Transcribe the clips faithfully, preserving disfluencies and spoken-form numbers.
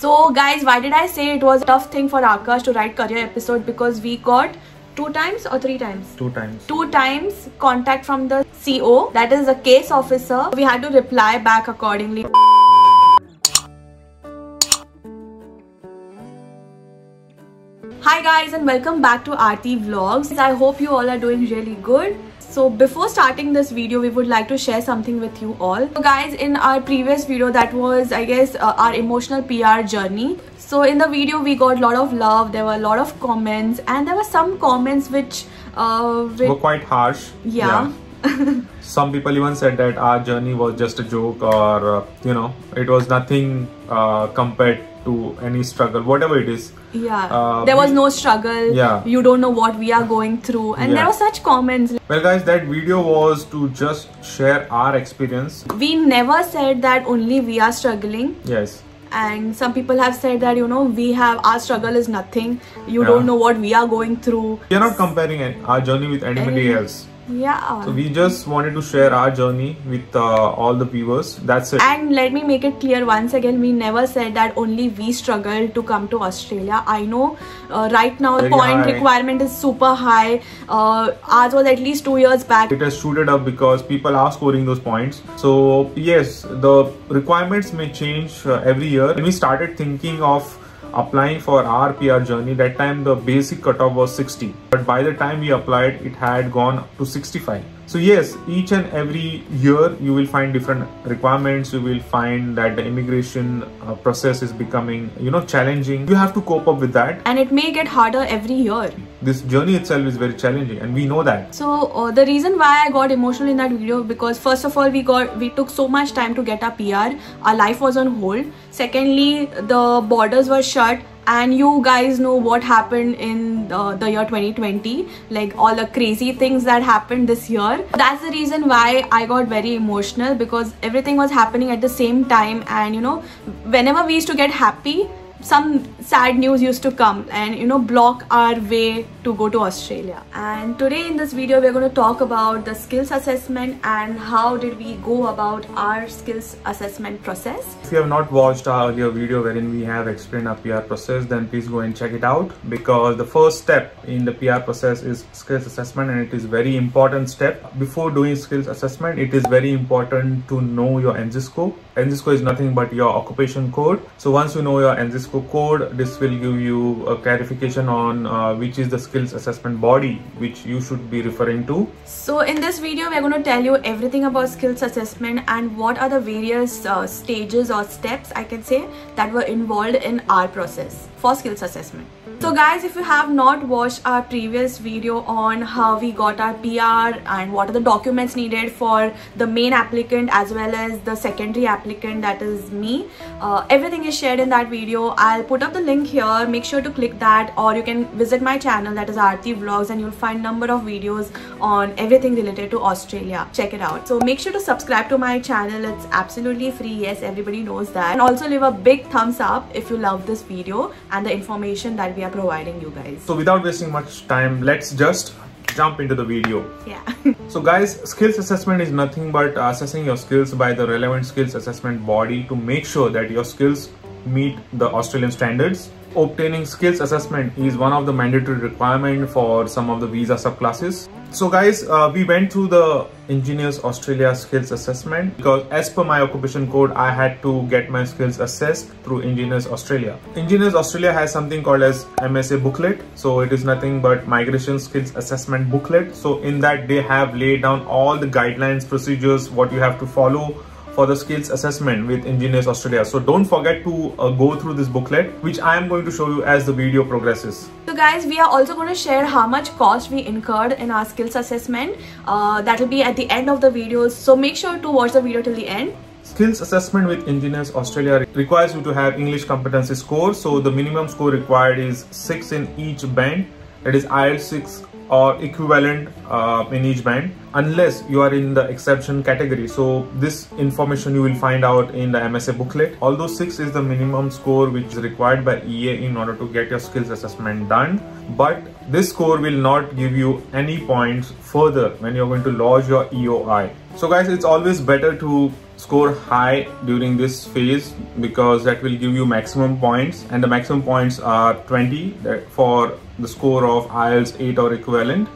So guys, why did I say it was a tough thing for Akash to write career episode? Because we got two times or three times? Two times. Two times contact from the C O, that is the case officer. We had to reply back accordingly. Hi guys, and welcome back to R T Vlogs. I hope you all are doing really good. So before starting this video, we would like to share something with you all. So guys, in our previous video, that was I guess uh, our emotional P R journey. So in the video, we got a lot of love, there were a lot of comments, and there were some comments which uh, which were quite harsh. Yeah. yeah. Some people even said that our journey was just a joke, or uh, you know, it was nothing uh, compared to any struggle, whatever it is. Yeah, um, there was no struggle. Yeah, you don't know what we are going through, and yeah. there were such comments. Well guys, that video was to just share our experience. We never said that only we are struggling. Yes, and some people have said that, you know, we have our struggle is nothing, you yeah. don't know what we are going through. We are not comparing our journey with anybody else. Yeah, so we just wanted to share our journey with uh, all the viewers, that's it. And let me make it clear once again, we never said that only we struggled to come to Australia. I know uh, right now the point high. requirement is super high. Uh, ours was at least two years back. It has shooted up because people are scoring those points. So yes, the requirements may change uh, every year. When we started thinking of applying for our P R journey, that time the basic cutoff was sixty, but by the time we applied, it had gone to sixty-five. So yes, each and every year you will find different requirements. You will find that the immigration uh, process is becoming, you know, challenging. You have to cope up with that, and it may get harder every year. This journey itself is very challenging, and we know that. So uh, the reason why I got emotional in that video, because first of all, we got we took so much time to get our P R. Our life was on hold. Secondly, the borders were shut, and you guys know what happened in uh, the year twenty twenty, like all the crazy things that happened this year. That's the reason why I got very emotional, because everything was happening at the same time, and you know, whenever we used to get happy, some sad news used to come and, you know, block our way to go to Australia. And today in this video, we're going to talk about the skills assessment and how did we go about our skills assessment process. If you have not watched our earlier video wherein we have explained our P R process, then please go and check it out, because the first step in the P R process is skills assessment, and it is very important step. Before doing skills assessment, it is very important to know your ANZSCO. ANZSCO is nothing but your occupation code. So once you know your ANZSCO code, this will give you a clarification on uh, which is the skills assessment body which you should be referring to. So in this video, we're going to tell you everything about skills assessment and what are the various uh, stages or steps, I can say, that were involved in our process for skills assessment. So guys, if you have not watched our previous video on how we got our P R and what are the documents needed for the main applicant as well as the secondary applicant, that is me, uh, everything is shared in that video. I'll put up the link here, make sure to click that, or you can visit my channel, that is R T Vlogs, and you'll find number of videos on everything related to Australia. Check it out. So make sure to subscribe to my channel, it's absolutely free. Yes, everybody knows that. And also leave a big thumbs up if you love this video and the information that we are providing you guys. So without wasting much time, let's just jump into the video. Yeah. So guys, skills assessment is nothing but assessing your skills by the relevant skills assessment body to make sure that your skills meet the Australian standards. Obtaining skills assessment is one of the mandatory requirement for some of the visa subclasses. So guys, uh, we went through the Engineers Australia skills assessment, because as per my occupation code, I had to get my skills assessed through Engineers Australia. Engineers Australia has something called as M S A booklet. So it is nothing but migration skills assessment booklet. So in that, they have laid down all the guidelines, procedures, what you have to follow for the skills assessment with Engineers Australia. So don't forget to uh, go through this booklet, which I am going to show you as the video progresses. So guys, we are also going to share how much cost we incurred in our skills assessment. Uh, that will be at the end of the video. So make sure to watch the video till the end. Skills assessment with Engineers Australia requires you to have English competency score. So the minimum score required is six in each band. That is I E L T S six or equivalent uh, in each band, unless you are in the exception category. So this information you will find out in the M S A booklet. Although six is the minimum score which is required by E A in order to get your skills assessment done, but this score will not give you any points further when you're going to lodge your E O I. So guys, it's always better to score high during this phase because that will give you maximum points, and the maximum points are twenty for the score of I E L T S eight or equivalent.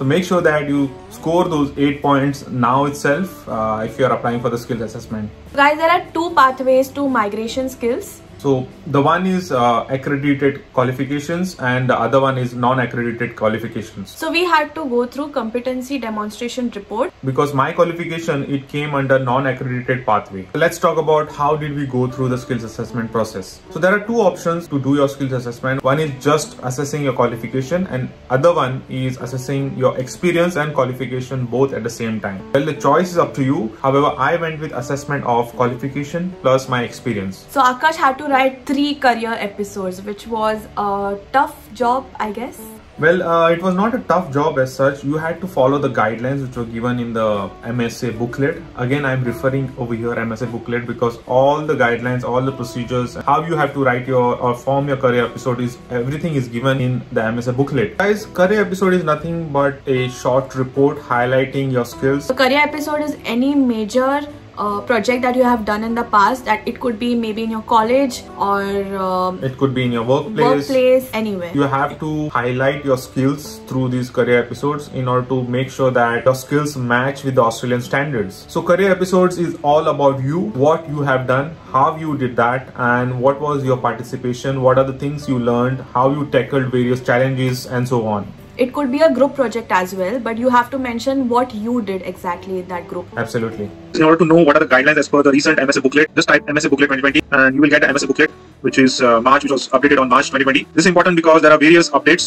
So make sure that you score those eight points now itself uh, if you are applying for the skills assessment. Guys, there are two pathways to migration skills. So the one is uh, accredited qualifications and the other one is non-accredited qualifications. So we had to go through competency demonstration report. Because my qualification, it came under non-accredited pathway. So let's talk about how did we go through the skills assessment process. So there are two options to do your skills assessment. One is just assessing your qualification and other one is assessing your experience and qualification both at the same time. Well, the choice is up to you. However, I went with assessment of qualification plus my experience. So Akash had to write three career episodes, which was a tough job, I guess. Well, uh, it was not a tough job as such. You had to follow the guidelines which were given in the M S A booklet. Again, I'm referring over here M S A booklet because all the guidelines, all the procedures, how you have to write your or form your career episode is everything is given in the M S A booklet. Guys, career episode is nothing but a short report highlighting your skills. So career episode is any major Uh, project that you have done in the past, that it could be maybe in your college or um, it could be in your workplace, workplace anywhere. You have to highlight your skills through these career episodes in order to make sure that your skills match with the Australian standards. So career episodes is all about you, what you have done, how you did that, and what was your participation, what are the things you learned, how you tackled various challenges and so on. It could be a group project as well, but you have to mention what you did exactly in that group. Absolutely. In order to know what are the guidelines as per the recent M S A booklet, just type M S A booklet twenty twenty and you will get the M S A booklet, which is uh, March, which was updated on March twenty twenty. This is important because there are various updates.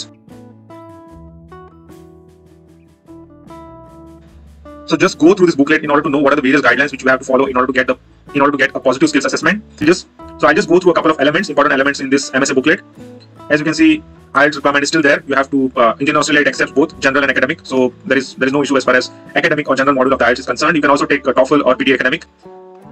So just go through this booklet in order to know what are the various guidelines which you have to follow in order to get the in order to get a positive skills assessment. So just so I just go through a couple of elements, important elements in this M S A booklet. As you can see, I E L T S requirement is still there. You have to uh, Engineers Australia accepts both general and academic, so there is there is no issue as far as academic or general module of the I E L T S is concerned. You can also take uh, TOEFL or P T E academic.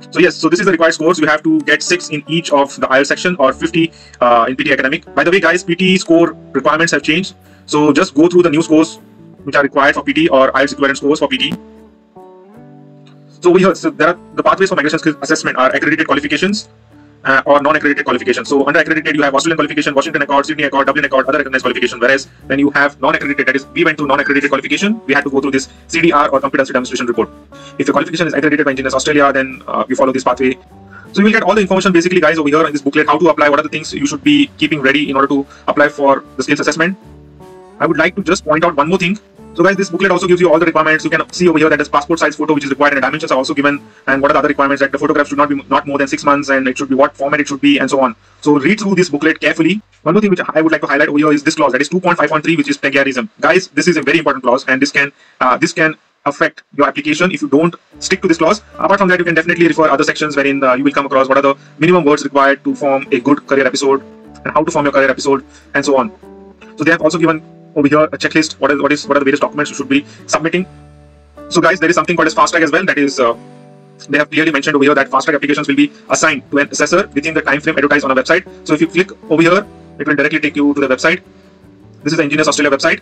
So yes, so this is the required scores. You have to get six in each of the I E L T S section or fifty uh, in P T E academic. By the way, guys, P T E score requirements have changed. So just go through the new scores which are required for P T E or I E L T S equivalent scores for P T E. So we have, so there are the pathways for migration skills assessment are accredited qualifications. Uh, or non-accredited qualification. So under accredited you have Australian qualification, Washington Accord, Sydney Accord, Dublin Accord, other recognized qualification. Whereas when you have non-accredited, that is, we went through non-accredited qualification, we had to go through this C D R or competency demonstration report. If your qualification is accredited by Engineers Australia, then uh, you follow this pathway. So you will get all the information basically, guys, over here in this booklet, how to apply, what are the things you should be keeping ready in order to apply for the skills assessment. I would like to just point out one more thing. So guys, this booklet also gives you all the requirements. You can see over here that there's passport size photo which is required and the dimensions are also given, and what are the other requirements, that the photograph should not be not more than six months, and it should be what format it should be and so on. So read through this booklet carefully. One more thing which I would like to highlight over here is this clause, that is two point five point three, which is plagiarism. Guys, this is a very important clause and this can uh, this can affect your application if you don't stick to this clause. Apart from that, you can definitely refer other sections wherein uh, you will come across what are the minimum words required to form a good career episode and how to form your career episode and so on. So they have also given over here a checklist, what is what is what are the various documents you should be submitting. So guys, there is something called as fast track as well, that is uh, they have clearly mentioned over here that fast track applications will be assigned to an assessor within the time frame advertised on a website. So if you click over here, it will directly take you to the website. This is the Engineers Australia website.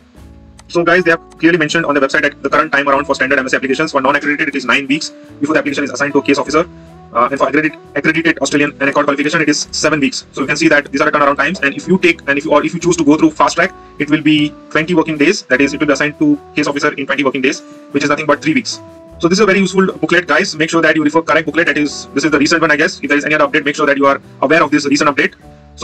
So guys, they have clearly mentioned on the website that the current time around for standard M S A applications for non-accredited, it is nine weeks before the application is assigned to a case officer. Uh, and for accredited, accredited Australian and Accord qualification, it is seven weeks. So you can see that these are the turnaround times. And if you take and if you or if you choose to go through fast track, it will be twenty working days. That is, it will be assigned to case officer in twenty working days, which is nothing but three weeks. So this is a very useful booklet, guys. Make sure that you refer correct booklet. That is, this is the recent one, I guess. If there is any other update, make sure that you are aware of this recent update.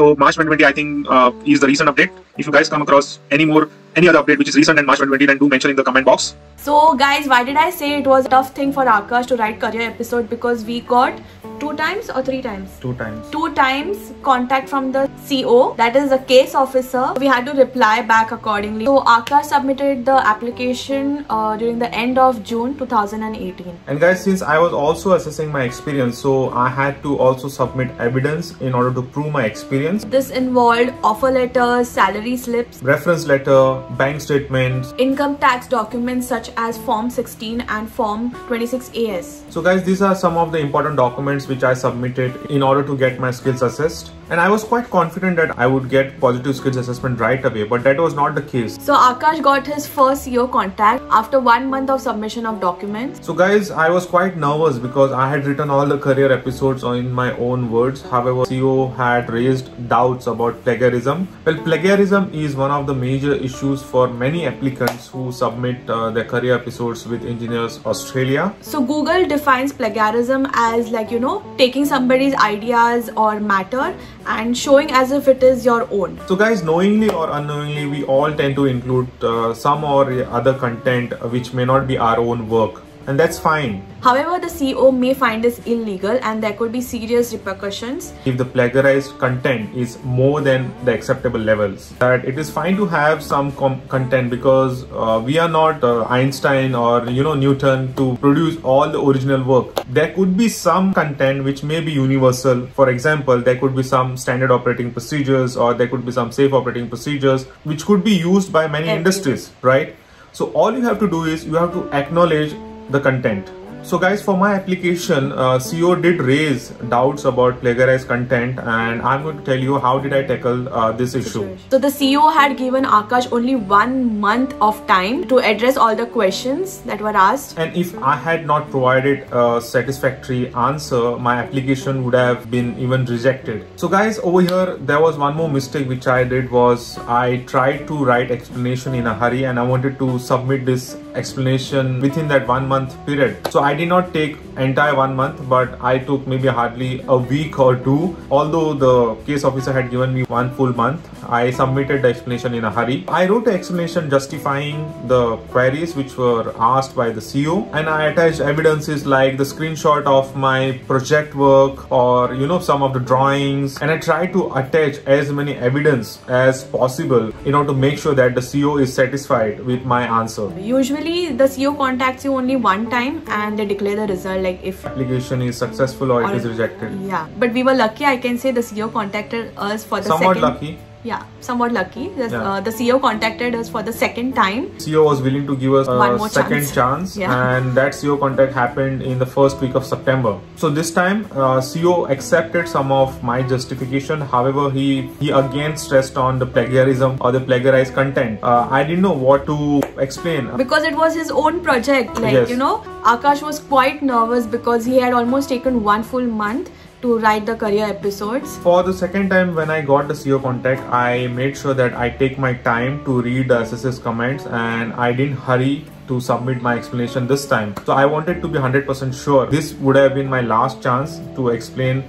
So March twenty twenty, I think, uh, is the recent update. If you guys come across any more any other update which is recent and March twenty twenty, then do mention in the comment box. So guys, why did I say it was a tough thing for Akash to write career episode? Because we got two times or three times? Two times. Two times contact from the C O, that is the case officer. We had to reply back accordingly. So Akash submitted the application uh, during the end of June two thousand eighteen. And guys, since I was also assessing my experience, so I had to also submit evidence in order to prove my experience. This involved offer letters, salary slips, reference letter, bank statements, income tax documents such as Form sixteen and Form twenty-six A S. So guys, these are some of the important documents thesis which I submitted in order to get my skills assessed. And I was quite confident that I would get positive skills assessment right away, but that was not the case. So Akash got his first C O contact after one month of submission of documents. So guys, I was quite nervous because I had written all the career episodes in my own words. However, C O had raised doubts about plagiarism. Well, plagiarism is one of the major issues for many applicants who submit uh, their career episodes with Engineers Australia. So Google defines plagiarism as, like, you know, taking somebody's ideas or matter and showing as if it is your own. So guys, knowingly or unknowingly, we all tend to include uh, some or other content which may not be our own work. And that's fine. However, the C O may find this illegal and there could be serious repercussions if the plagiarized content is more than the acceptable levels. That it is fine to have some content because uh, we are not uh, Einstein or, you know, Newton to produce all the original work. There could be some content which may be universal. For example, there could be some standard operating procedures or there could be some safe operating procedures which could be used by many Everything. industries, right? So all you have to do is you have to acknowledge the content. So guys, for my application, uh, C O did raise doubts about plagiarized content, and I'm going to tell you how did I tackle uh, this issue. So the C O had given Akash only one month of time to address all the questions that were asked. And if I had not provided a satisfactory answer, my application would have been even rejected. So guys, over here, there was one more mistake which I did was I tried to write explanation in a hurry and I wanted to submit this explanation within that one month period. So I did not take entire one month, but I took maybe hardly a week or two. Although the case officer had given me one full month, I submitted the explanation in a hurry. I wrote an explanation justifying the queries which were asked by the C O, and I attached evidences like the screenshot of my project work or, you know, some of the drawings, and I tried to attach as many evidence as possible in order to make sure that the C O is satisfied with my answer. Usually the C O contacts you only one time and they declare the result, like if application is successful or, or it is rejected. Yeah, but we were lucky, I can say. The C O contacted us for the somewhat second. lucky Yeah, somewhat lucky. The, yeah. uh, the C O contacted us for the second time. C O was willing to give us a second chance, chance yeah. and that C O contact happened in the first week of September. So this time, uh, C O accepted some of my justification. However, he, he again stressed on the plagiarism or the plagiarized content. Uh, I didn't know what to explain. Because it was his own project, like, yes. you know, Akash was quite nervous because he had almost taken one full month to write the career episodes. For the second time when I got the C O contact, I made sure that I take my time to read the assessor's comments and I didn't hurry to submit my explanation this time. So I wanted to be one hundred percent sure. This would have been my last chance to explain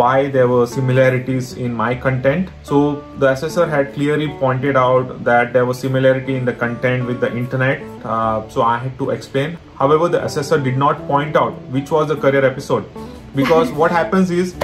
why there were similarities in my content. So the assessor had clearly pointed out that there was similarity in the content with the internet. Uh, so I had to explain. However, the assessor did not point out which was the career episode. Because what happens is,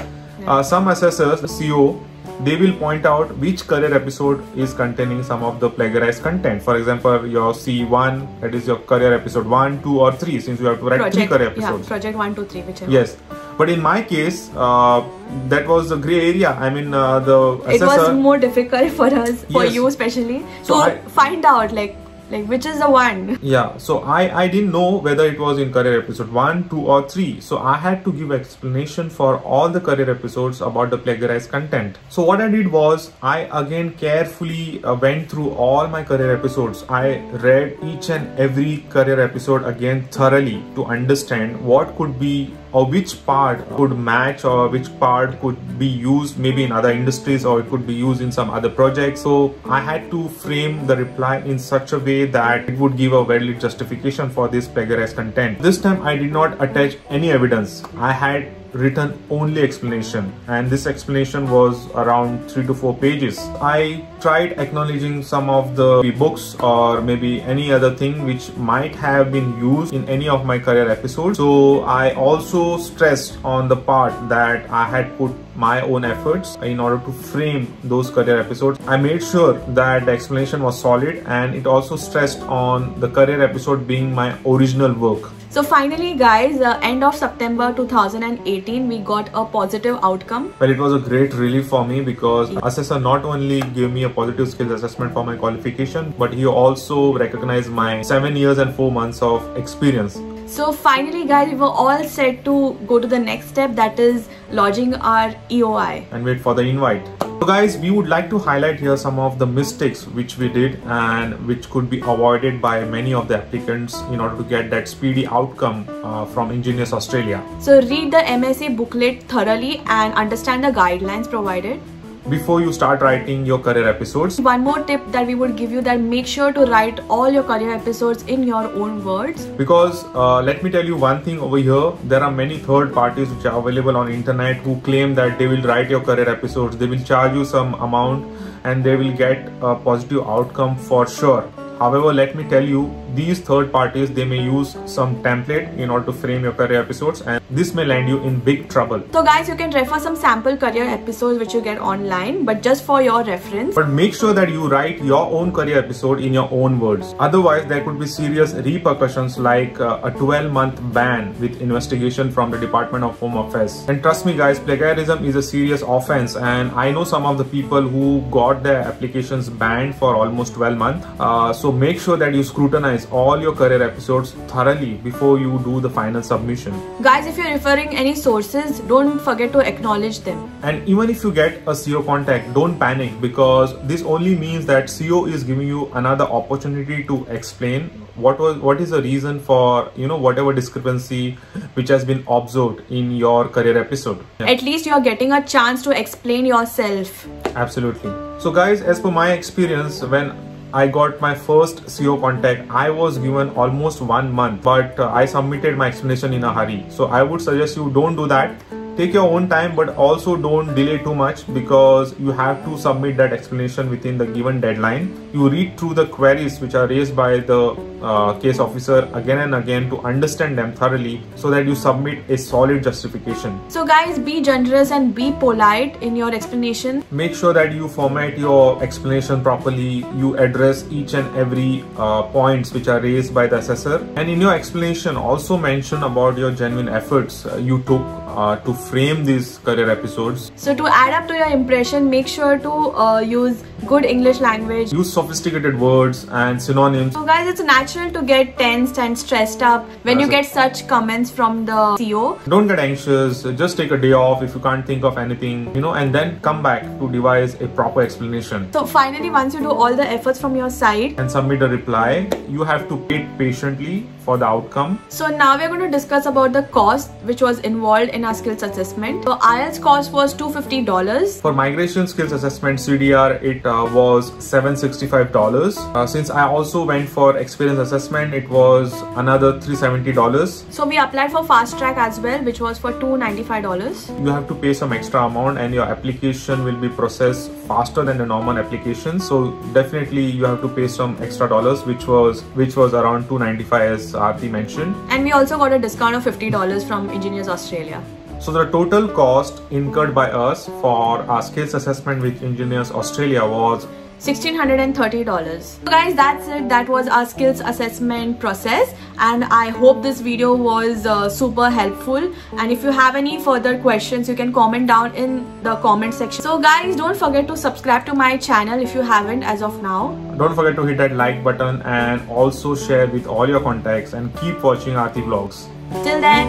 uh, some assessors, C O, they will point out which career episode is containing some of the plagiarized content. For example, your C one, that is your career episode one, two or three, since you have to write project, three career episodes. Yeah, project one, two, three, whichever. Yes. But in my case, uh, that was a grey area. I mean, uh, the assessor... It was more difficult for us, for yes. you especially. So, I, find out, like, Like which is the one? Yeah, so I, I didn't know whether it was in career episode one, two or three. So I had to give explanation for all the career episodes about the plagiarized content. So what I did was I again carefully uh, went through all my career episodes. I read each and every career episode again thoroughly to understand what could be or which part could match or which part could be used maybe in other industries or it could be used in some other projects. So I had to frame the reply in such a way that it would give a valid justification for this plagiarized content. This time I did not attach any evidence. I had written only explanation, and this explanation was around three to four pages. I tried acknowledging some of the books or maybe any other thing which might have been used in any of my career episodes. So I also stressed on the part that I had put my own efforts in order to frame those career episodes. I made sure that the explanation was solid, and it also stressed on the career episode being my original work. So finally guys, uh, end of September two thousand eighteen, we got a positive outcome. Well, it was a great relief for me because yeah. assessor not only gave me a positive skills assessment for my qualification, but he also recognized my seven years and four months of experience. So finally guys, we were all set to go to the next step, that is lodging our E O I. And wait for the invite. So guys, we would like to highlight here some of the mistakes which we did and which could be avoided by many of the applicants in order to get that speedy outcome uh, from Engineers Australia. So read the M S A booklet thoroughly and understand the guidelines provided before you start writing your career episodes. One more tip that we would give you, that make sure to write all your career episodes in your own words. Because uh, let me tell you one thing over here, there are many third parties which are available on internet who claim that they will write your career episodes, they will charge you some amount and they will get a positive outcome for sure. However, let me tell you, these third parties, they may use some template in order to frame your career episodes, and this may land you in big trouble. So guys, you can refer some sample career episodes which you get online, but just for your reference. But make sure that you write your own career episode in your own words. Otherwise, there could be serious repercussions like uh, a twelve month ban with investigation from the Department of Home Affairs. And trust me guys, plagiarism is a serious offense, and I know some of the people who got their applications banned for almost twelve months. Uh, so make sure that you scrutinize all your career episodes thoroughly before you do the final submission. Guys, if you're referring any sources, don't forget to acknowledge them. And even if you get a C O contact, don't panic, because this only means that C O is giving you another opportunity to explain what was what is the reason for, you know, whatever discrepancy which has been observed in your career episode. Yeah. At least you're getting a chance to explain yourself. Absolutely. So guys, as per my experience, when I got my first C O contact, I was given almost one month, but uh, I submitted my explanation in a hurry. So I would suggest you don't do that. Take your own time, but also don't delay too much, because you have to submit that explanation within the given deadline. You read through the queries which are raised by the uh, case officer again and again to understand them thoroughly, so that you submit a solid justification. So guys, be generous and be polite in your explanation. Make sure that you format your explanation properly. You address each and every uh, points which are raised by the assessor. And in your explanation, also mention about your genuine efforts uh, you took Uh, to frame these career episodes. So to add up to your impression, make sure to uh, use good English language. Use sophisticated words and synonyms. So guys, it's natural to get tensed and stressed up when That's you get such comments from the C O. Don't get anxious, just take a day off if you can't think of anything, you know, and then come back to devise a proper explanation. So finally, once you do all the efforts from your side and submit a reply, you have to wait patiently for the outcome. So now we're going to discuss about the cost which was involved in our skills assessment. So I E L T S cost was two hundred fifty dollars. For migration skills assessment C D R, it uh, was seven hundred sixty-five dollars. Uh, since I also went for experience assessment, it was another three hundred seventy dollars. So we applied for fast track as well, which was for two hundred ninety-five dollars. You have to pay some extra amount and your application will be processed faster than the normal application. So definitely you have to pay some extra dollars, which was which was around two hundred ninety-five dollars as R T mentioned. And we also got a discount of fifty dollars from Engineers Australia. So the total cost incurred by us for our skills assessment with Engineers Australia was one thousand six hundred thirty dollars. So guys, that's it. That was our skills assessment process, and I hope this video was uh, super helpful. And if you have any further questions, you can comment down in the comment section. So guys, don't forget to subscribe to my channel if you haven't as of now. Don't forget to hit that like button and also share with all your contacts, and keep watching R T Vlogs. Till then,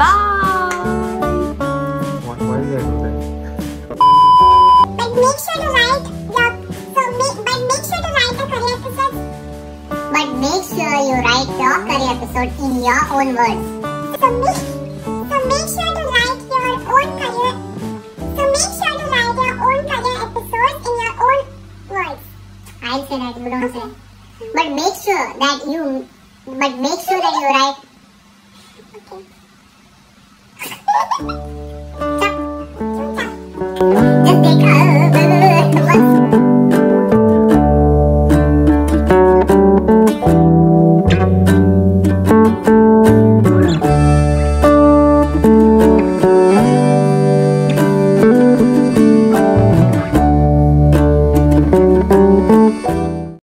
bye! What, why did I do that? But make sure to write But make sure you write your career episode in your own words. So make, so make sure to write your own career. So make sure to write your own career episodes in your own words. I'll say that, you don't say. But make sure that you. But make sure that you write. Okay.